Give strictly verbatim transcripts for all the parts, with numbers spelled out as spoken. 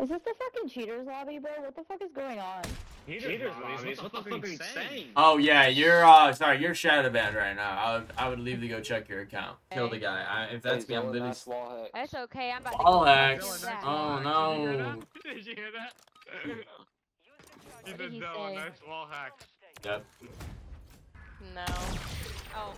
Is this the fucking cheaters lobby, bro? What the fuck is going on? Cheaters, cheaters lobby? What, what the fuck are you saying? Oh yeah, you're uh sorry, you're shadow banned right now. I would I would leave to go check your account. Kill the guy. I, if that's me, I'm literally. That's okay. I'm about to. Wall hacks. Oh no. Did you hear that? Did you hear that? He did that one. Nice wall hack. Yep. No. Oh.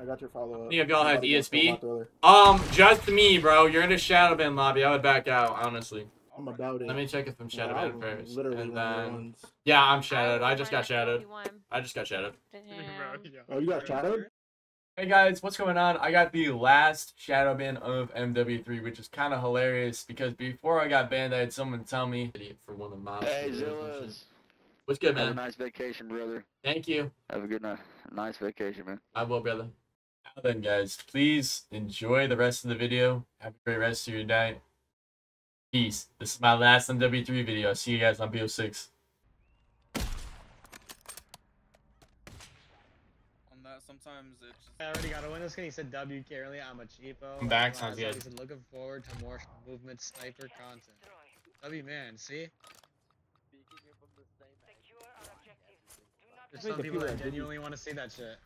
I got your follow up. Yeah, go ahead. E S B. Um, just me, bro. You're in a shadow ban lobby. I would back out, honestly. I'm about it. Let me check if I'm shadowed yeah, first. Literally and then... Yeah, I'm shadowed. I just got shadowed. I just got shadowed. Oh, you got shadowed? Hey guys, what's going on? I got the last shadow ban of M W three, which is kind of hilarious because before I got banned, I had someone tell me for one of my. Hey, Zillas. What's good, man? Have a nice vacation, brother. Thank you. Have a good night. Nice vacation, man. I will, brother. Now then, guys, please enjoy the rest of the video. Have a great rest of your night. Peace. This is my last M W three video. I'll see you guys on B O six. On that, sometimes it's... I already got a win this game. He said W Carely, I'm a cheapo. I'm back, sounds good. He said looking forward to more movement sniper content. W man, see? There's some people that genuinely want to see that shit.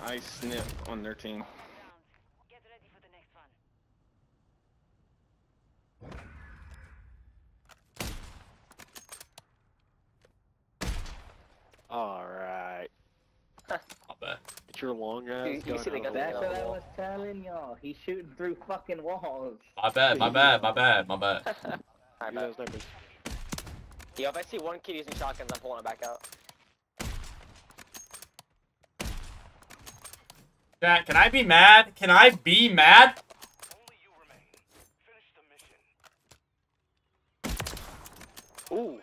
I snip on their team. Get ready for the next one. All right. I'll bet. It's your long ass. You, you should have got that. That's what I was telling y'all. He's shooting through fucking walls. My bad. My bad. My bad. My bad. My bad. Yo, if I see one kid using shotguns, I'm pulling it back out. Chat, can I be mad? Can I be mad? Only you remain. Finish the mission. Ooh.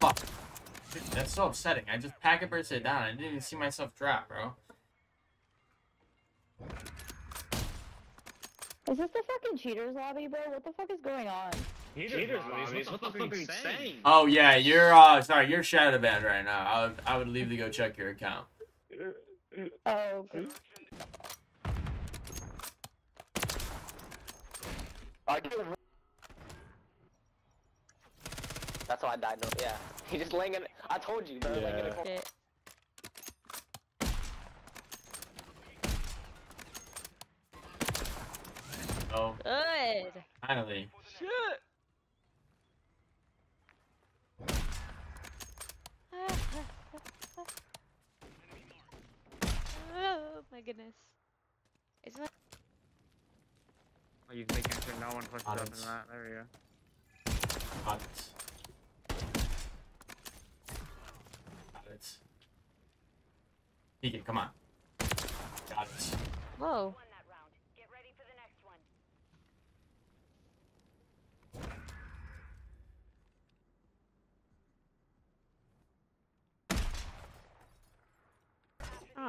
Fuck. Dude, that's so upsetting. I just packet bursted it down. I didn't even see myself drop, bro. Is this the fucking cheaters lobby, bro? What the fuck is going on? Cheaters, cheaters lobby? What the fuck are you saying? Oh yeah, you're uh sorry, you're shadow banned right now. I would I would leave to go check your account. Oh. I get a... That's how I died. No, yeah, he just laying in. I told you, bro. Yeah. Like in a... Oh. Good. Finally. Shit. Oh my goodness. It's like. Oh, you're making sure no one pushes up in that. There we go. Got it. Got it. Peek it, come on. Got it. Whoa. Oh.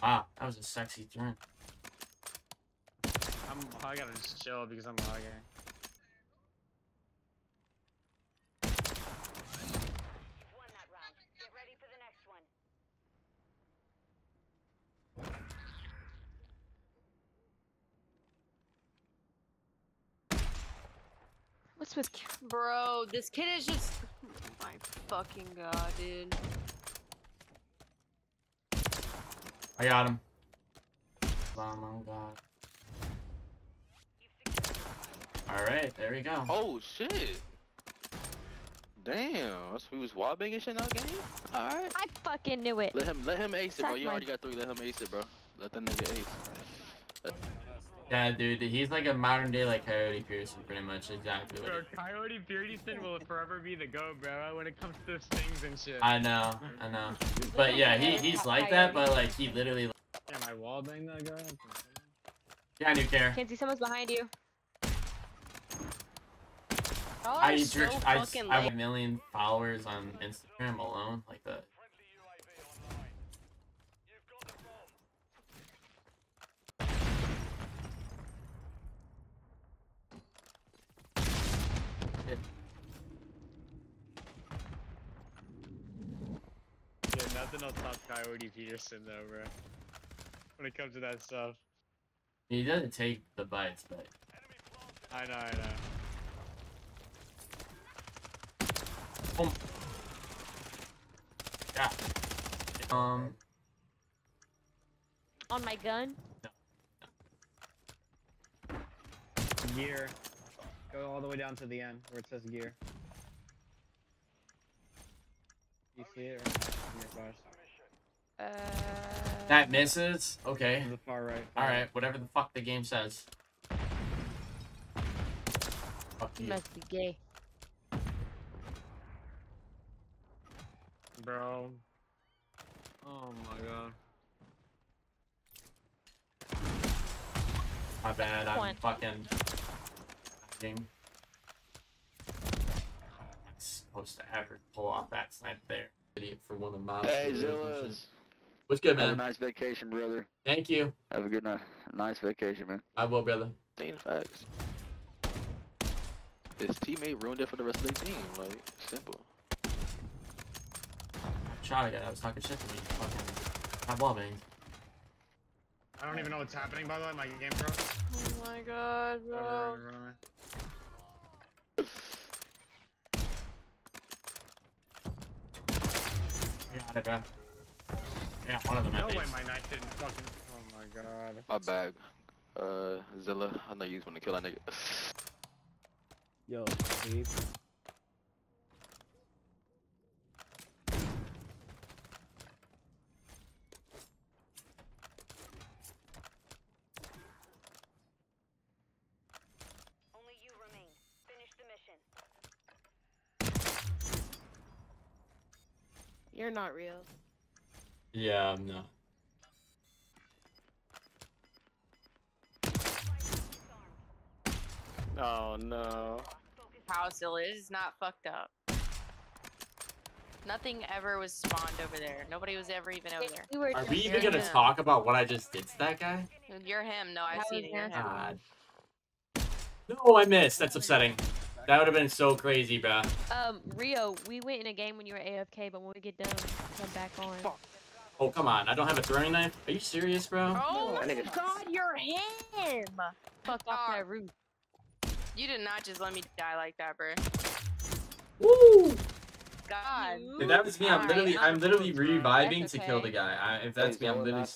Wow, that was a sexy turn. I'm, I gotta just chill because I'm lagging. You've won that round. Get ready for the next one. What's with bro? This kid is just oh my fucking god, dude. I got him. Oh my god. All right, there we go. Oh shit! Damn, that's who was wobbing and shit in that game. All right. I fucking knew it. Let him, let him ace it, bro. You already got three. Let him ace it, bro. Let that nigga ace. Let Yeah, dude, he's like a modern day like Coyote Pearson, pretty much exactly. Bro, what Coyote Pearson will forever be the go, bro. When it comes to those things and shit. I know, I know, but yeah, he he's like that, but like he literally. Like... Yeah, my wall bang that guy. Yeah, I do care. Can't see, someone's behind you. Oh, I so drift, I, I have a million followers on Instagram alone, like that. Nothing on top priority Peterson though, bro. When it comes to that stuff. He doesn't take the bites, but I know, I know. Oh. Yeah. Um On my gun? No. No. Gear. Go all the way down to the end where it says gear. You see it right here, uh, that misses? Okay. To the far right. Alright, whatever the fuck the game says. Fuck you. You must be gay. Bro. Oh my god. My bad, I'm One. fucking... game. Supposed to ever pull off that snipe there. Idiot for one of my. Hey, Zillas. What's good, man? Have a nice vacation, brother. Thank you. Have a good night. Nice vacation, man. I will, brother. Damn facts. His teammate ruined it for the rest of the team. Like, simple. Shot again. I was talking shit to me. Fucking. I'm bombing. I don't even know what's happening, by the way. My game broke. Oh my god, bro. Yeah, one of them. No way my knife didn't fucking. Oh my god. My bag. Uh, Zilla, I know you just want to kill that nigga. Yo, Steve. You're not real. Yeah, I'm not. Oh no. How silly. It is not fucked up. Nothing ever was spawned over there. Nobody was ever even over there. We Are we even gonna him. talk about what I just did to that guy? You're him. No, I've seen it. God. No, I missed. That's upsetting. That would have been so crazy, bro. Um, Rio, we went in a game when you were A F K, but when we get done, come back on. Oh, come on. I don't have a throwing knife? Are you serious, bro? Oh, my god, you're him! Fuck off that roof. You did not just let me die like that, bro. Woo! God. If that was me, I'm literally, I'm literally reviving to kill the guy. I, if that's me, I'm literally...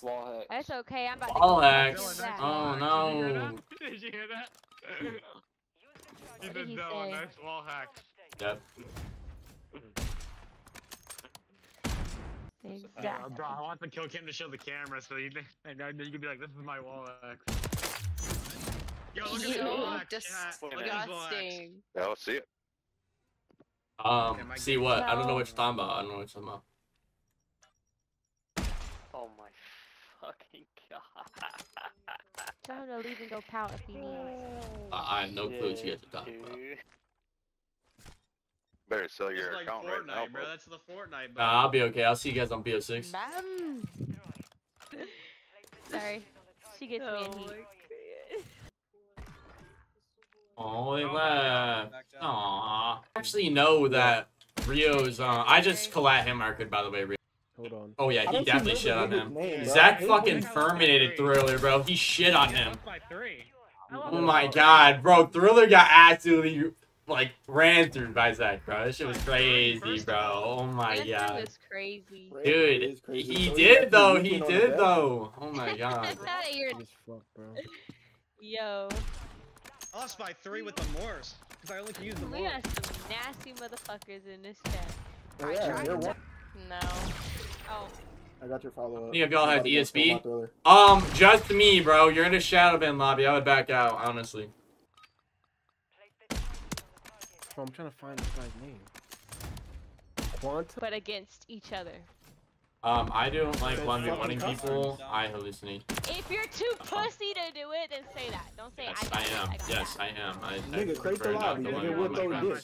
That's okay, I'm about to... Wall hacks. Oh, no. Did you hear that? He did he that one, nice wall hack. Yep. Exactly. Uh, bro, I want the kill cam to show the camera so you, and then you can be like, this is my wall hack. Yo, look at this wall hack. Disgusting. Disgusting. Yeah, let's see it. Um, see what? No. I don't know what you're talking about. I don't know what you're talking about. Oh my fucking god. I'm gonna leave and go pout if you need it. I have no clue what you guys are talking about. Better sell your like account Fortnite, right now, bro. That's the Fortnite, bro. Nah, I'll be okay. I'll see you guys on B O six. Bam. Sorry. She gets oh, me in heat. Oh, he left. Aww. I actually know that Rio's on. Uh, I just collat him market, by the way, Rio. Hold on. Oh yeah, he definitely shit on him. Name, Zach bro. fucking Furminated Thriller, bro. He shit on him. Oh my god, bro. Thriller got absolutely, like, ran through by Zach, bro. This shit was crazy, bro. Oh my god. This was crazy. Dude, he did though. He did though. Oh my god. Yo. I lost by three with the Morse. Because I only can use the Morse. We got some nasty motherfuckers in this chat. Oh, yeah, no. Oh. I got your follow up. Any of y'all have E S B? Um, just me, bro. You're in a shadow bin lobby. I would back out, honestly. Oh, I'm trying to find this guy's name. Quant. But against each other. Um, I don't like one v one-ing people. I hallucinate. If you're too pussy to do it, then say that. Don't say yes, I, I am. I yes, that. I am. I, Nigga, I prefer not the one v one.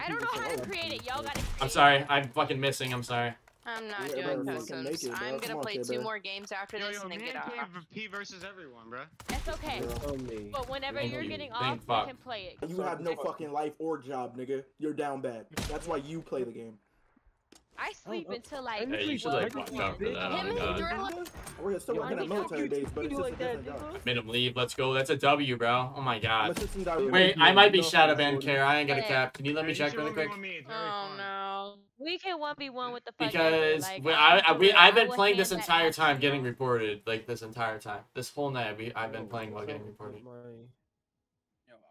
I don't know how to create it. Y'all gotta create it. I'm sorry. I'm fucking missing. I'm sorry. I'm not yeah, doing customs. It, I'm gonna Come play on, two yeah, more games after yo, this yo, and then get off. P versus everyone, bro. That's okay. Yeah, but whenever you're you getting off, fuck. you can play it. You have no fucking life or job, nigga. You're down bad. That's why you play the game. I sleep until like. Hey, you should like watch out for that. Oh, we're still working at military days, but it's just a different job. Made him leave. Let's go. That's a W, bro. Oh my god. Wait, I might be shadow banned, Care. I ain't gonna cap. Can you let me check really quick? Oh no. We can one v one with the fuck because like, we, I, I, we, I've been playing this entire time getting reported, like this entire time, this whole night. We, I've been playing while getting reported.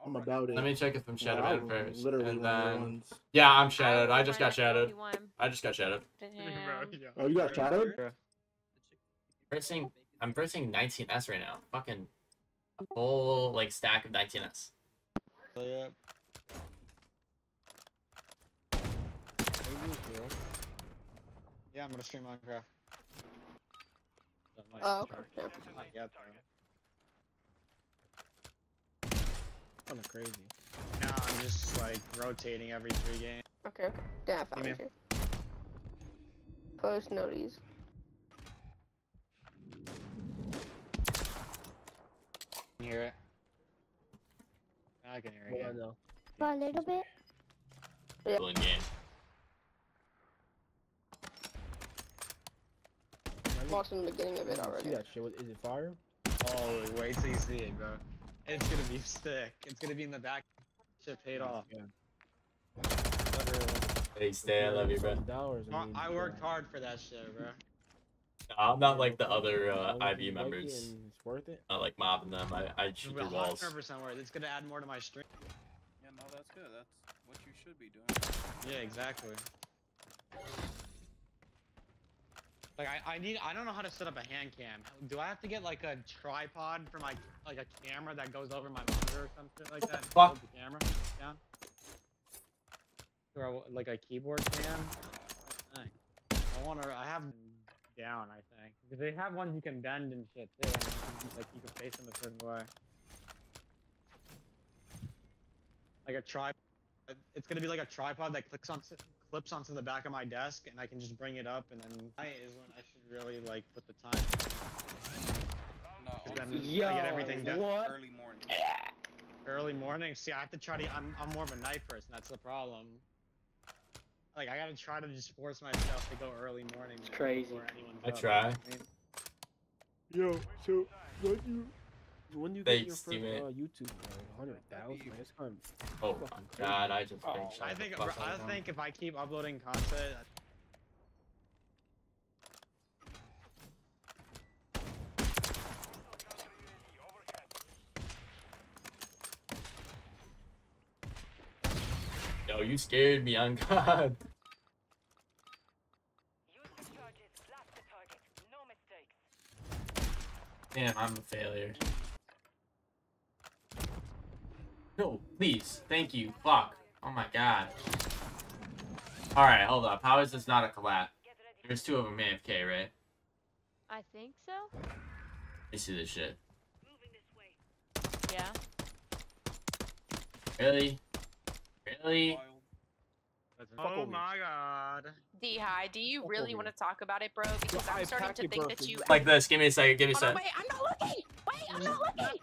I'm about it. Let me check if I'm shadowed yeah, first, literally and then yeah, I'm shadowed. I just got shadowed. I just got shadowed. Oh, you got shadowed? Pressing, I'm pressing nineteen S right now. Fucking whole like stack of nineteen S. So, yeah. Yeah, I'm gonna stream Minecraft. Oh, okay. Yeah, I'm crazy. No, I'm just like rotating every three games. Okay, okay. Yeah, I found you. Post notice. Can you hear it? I can hear it. Yeah. For a little bit. Yeah. Cool game. Watched in the beginning of it already. Yeah, shit. Is it fire? Oh, wait till you see it, bro. It's gonna be sick. It's gonna be in the back. Shit paid off. Yeah. Hey, Stay, I love you, bro. I worked hard for that shit, bro. No, I'm not like the other uh, I B members. It's worth it. Not like mobbing them. I I shoot through walls. one hundred percent worth. It's gonna add more to my stream. Yeah, no, that's good. That's what you should be doing. Yeah, exactly. Like I, I need I don't know how to set up a hand cam. Do I have to get like a tripod for my like a camera that goes over my monitor or something like that? Fuck the camera down. Or I, like a keyboard cam. I want to. I have them down. I think because they have ones you can bend and shit too. And, like you can face them a certain way. Like a tripod. It's gonna be like a tripod that clicks on. Clips onto the back of my desk, and I can just bring it up, and then tonight is when I should really like put the time. No, then yo, I get everything done. What? Early morning. Early morning. See, I have to try to. I'm I'm more of a night person. That's the problem. Like I gotta try to just force myself to go early morning. It's crazy. I up. try. Yo, so when you when you get your first uh, YouTube. one hundred thousand, it's kind of oh my god, I just oh, I think I think if I keep uploading content yo, you scared me on god. Use the target, blast the target, no mistakes. Damn, I'm a failure. No, please. Thank you. Fuck. Oh my god. Alright, hold up. How is this not a collab? There's two of them A F K, right? I think so. Let me see this shit. Moving this way. Yeah. Really? Really? Oh my god. D-Hi, do you really oh, want to talk about it, bro? Because I'm starting to think that you- Like this. Give me a second. Give me a second. Wait, I'm not looking! Wait, I'm not looking!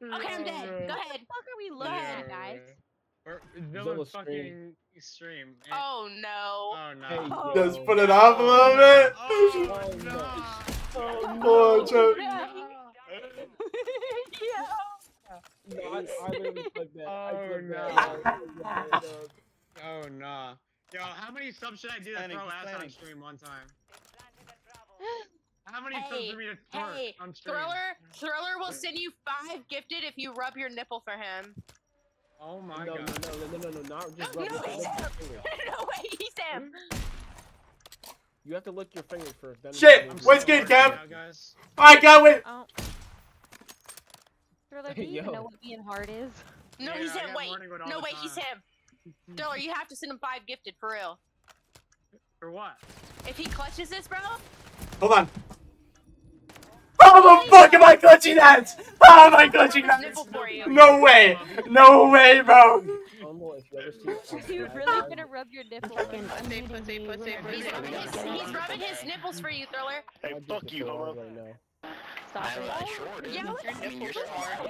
Okay, I'm dead. Go ahead. Fuck are we looking at, guys? We're Zilla fucking stream. Oh no. Oh no. Hey, just put it off a little bit. Oh no. Oh no. Yeah. No, I literally clicked that. Oh no. Oh no. Yo, how many subs should I do to throw ass on stream one time? How many hey, subs are hey, on stream? Thriller, Thriller will send you five gifted if you rub your nipple for him. Oh my no, god. No, no, no, no, no, not just no, rub no, your nipple. No, wait, he's him. You have to lick your finger first. Then shit, what's good, Kev? I got it. Oh. Thriller, do you even know what being hard is? No, yeah, he's him, wait. No, wait, he's him. Thriller, you have to send him five gifted, for real. For what? If he clutches this, bro? Hold on. How the fuck am I clutching that? How am I clutching that? No way. No way, bro. You're really gonna rub your nipples. Pussy, pussy, pussy. He's, he's rubbing his nipples for you, Thriller. Hey, fuck you, homo. Stop it. Yeah, I mean, you're smart. I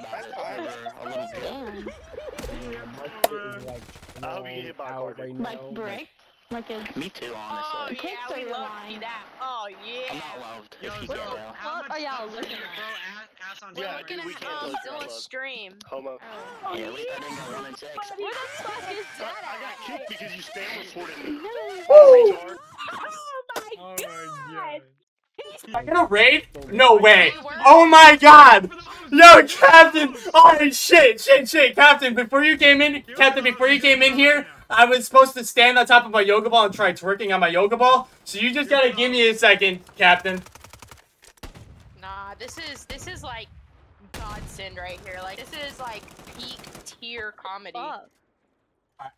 hope you get hit by a car right now. Like, break. Like a... Me too, honestly. Oh, yeah, we love to see that. Oh, yeah. I'm not loved. Yo, if you get out. Oh, y'all looking at bro, ass on We're yeah, looking at oh, he's on a stream. Homo. Oh, yeah, yeah. Leave that in around in six. What the fuck is that? I got kicked because you spam reported me. No. Oh, my God. I got a raid? No way. Oh, my God. Yo, Captain. Oh, shit, shit, shit. Captain, before you came in, Captain, before you came in here, I was supposed to stand on top of my yoga ball and try twerking on my yoga ball. So you just gotta give me a second, Captain. Nah, this is this is like godsend right here. Like this is like peak tier comedy. Oh. Alright,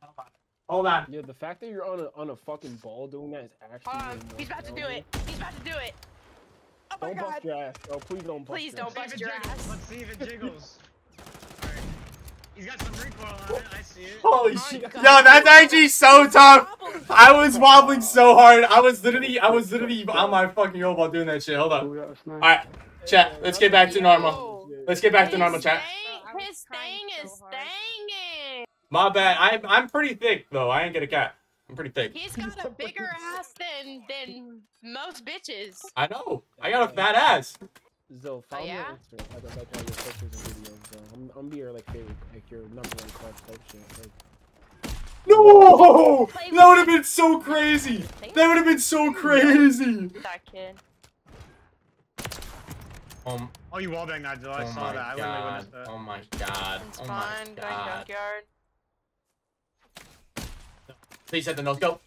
hold on. Hold on. Yeah, the fact that you're on a on a fucking ball doing that is actually. Hold on. He's about to do it. He's about to do it. Oh my God. Don't bust your ass. Oh, please don't bust. Please don't bust your ass. Let's see if it jiggles. He's got some recoil on it, I see it. Holy oh, shit. God. Yo, that's actually so tough. I was wobbling so hard. I was literally, I was literally on my fucking yoga ball doing that shit. Hold on. Alright, chat, let's get back to normal. Let's get back to normal, chat. His thing is thanging. My bad. I'm, I'm pretty thick, though. I ain't get a cat. I'm pretty thick. He's got a bigger ass than, than most bitches. I know. I got a fat ass. So, follow oh, yeah? me on Instagram. I don't like all your pictures and videos, so I'm, I'm your, like, favorite, like, your number one club type shit, like... No! That would've been so crazy! That would've been so crazy! That kid. Um... Oh, you wallbanged that, Jill. I oh saw that. I literally witnessed that. Oh my God. It's oh my fun, God. Backyard. Please hit the nose. Go.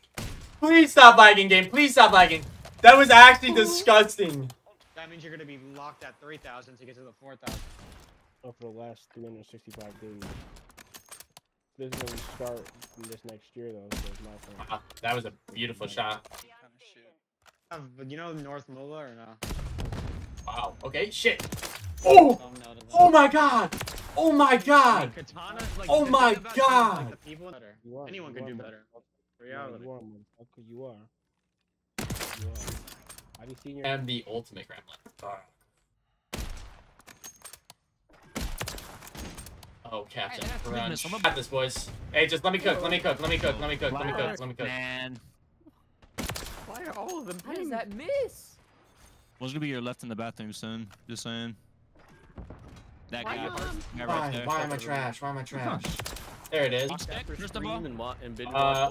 Please stop lagging, game. Please stop lagging. That was actually disgusting. That means you're gonna be locked at three thousand to get to the four thousand. Oh, for the last three hundred sixty-five days. This is when we start this next year, though, so it's my fault. Wow, that was a beautiful shot. Uh, but you know North Mola or no? Wow, okay, shit. Oh! Oh, no, oh my God! Oh my God! Katana's like, oh my God! Like people better. Are, Anyone could do better. Reality. You are, you are. You are. I am the ultimate gremlin. Oh, Captain, run! Got this, boys. Hey, just let me cook. Let me cook. Let me cook. Let me cook. Let me cook. Let me cook. Man, why are all of them? How does that miss? Was gonna be your left in the bathroom soon. Just saying. That guy. Why? Why am I trash? Why am I trash? There it is. Uh,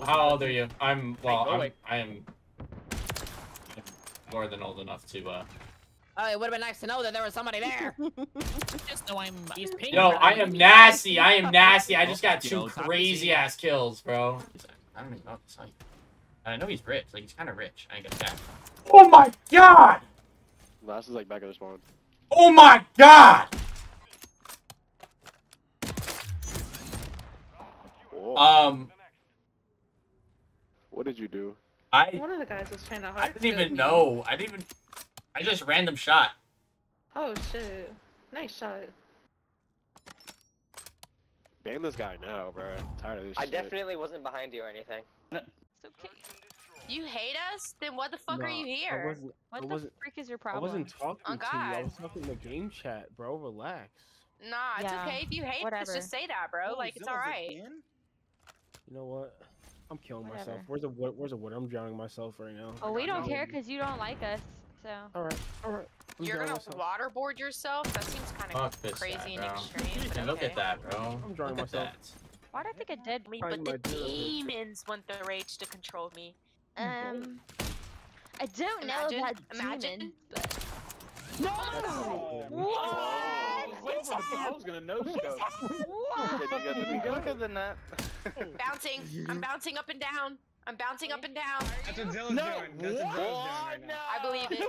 how old are you? I'm. Well, I am. More than old enough to uh oh, it would have been nice to know that there was somebody there. Just know I'm he's pink. Yo, I am nasty. I am nasty. I just got two crazy ass kills, bro. I don't even know this site. I know he's rich, like he's kinda rich. I ain't gonna attack. Oh my God! Last is like back of the spawn. Oh my God! Whoa. Um What did you do? I, One of the guys was trying to hide. I didn't even know. I didn't even. I just random shot. Oh shit! Nice shot. Ban this guy now, bro. I'm tired of this I shit. I definitely wasn't behind you or anything. No. It's okay. You hate us? Then what the fuck no, are you here? I wasn't, what I wasn't, the freak is your problem? I wasn't talking oh, to God. you. I was talking in the game chat, bro. Relax. Nah, it's yeah, okay if you hate whatever. us. Just say that, bro. Oh, like it's all right. You know what? I'm killing Whatever. myself. Where's the wood? Where's the wood? I'm drowning myself right now. Oh, we don't care because you don't like us. So. All right. All right. I'm You're gonna myself. waterboard yourself? That seems kind of Fuck crazy guy, and extreme. Yeah, okay. Look at that, bro. I'm drowning look myself. Why do I think a dead lead? But the demons want the rage to control me. Um. I don't imagine, know about imagine, demons, but. No! Oh, what? What? I was gonna no scope. What? Look at the net. Bouncing. I'm bouncing up and down. I'm bouncing up and down. That's what Dylan's no. doing. That's what, what? Dylan's doing right now. I believe it.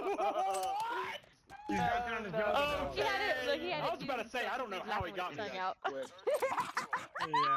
He's got down his oh, he had it. Look, he had I was it. about to say, I don't know how he got me.